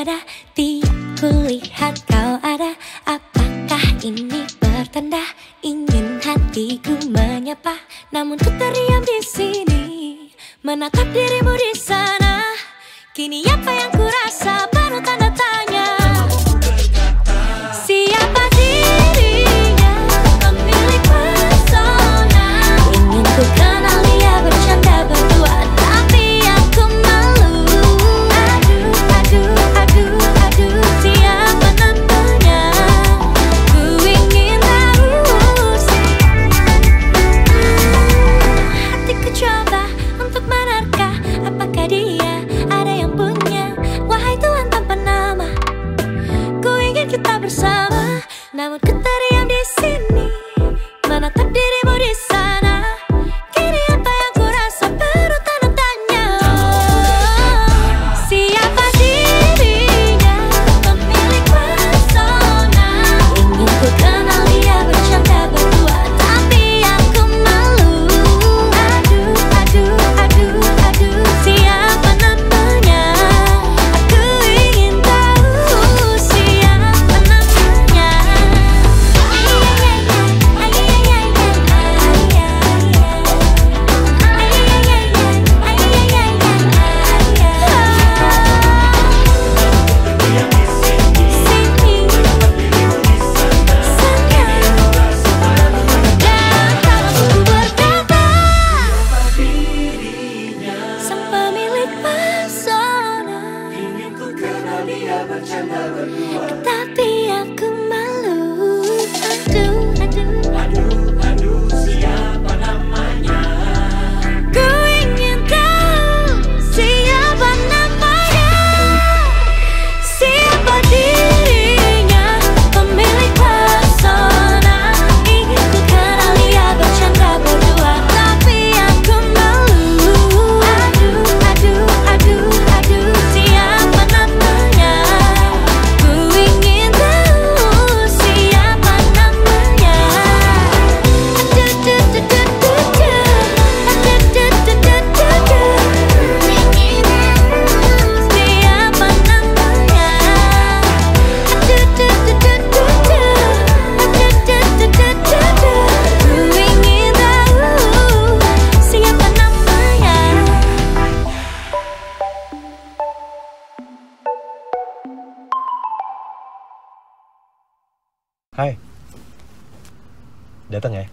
tiada. Kulihat kau ada. Apakah ini pertanda ingin hatiku menyapa? Namun ku terdiam di sini, menatap dirimu di sana. Kini apa yang ku rasa baru tanda tanya. Siapa dirinya pemilik persona? Ingin ku kenal dia bercanda berdua, tapi aku malu. Aduh, siapa namanya? Ku ingin tahu sih. Hatiku coba untuk menerka, apakah dia ada yang punya? Wahai Tuhan tanpa nama, ku ingin kita bersama. Namun ku terdiam di sini, menatap dirimu di sana. Kini apa yang ku rasa baru tanda tanya. Siapa dirinya pemilik persona? Ingin ku kenal dia bercanda berdua, tapi aku malu. Aduh, siapa namanya? Aku ingin tahu siapa namanya. Siapa dirinya? Sang pemilik pesona, ingin ku kenal dia bercanda berdua, tapi aku malu. Aduh, siapa namanya? Ku ingin tahu siapa namanya. Siapa dirinya pemilik persona? Ingin ku kenal dia bercanda berdua, tapi aku malu. Aduh, siapa namanya? Ku ingin tahu siapa namanya. Ingin tahu siapa namanya. Ku ingin tahu siapa namanya. Hai, datang ya?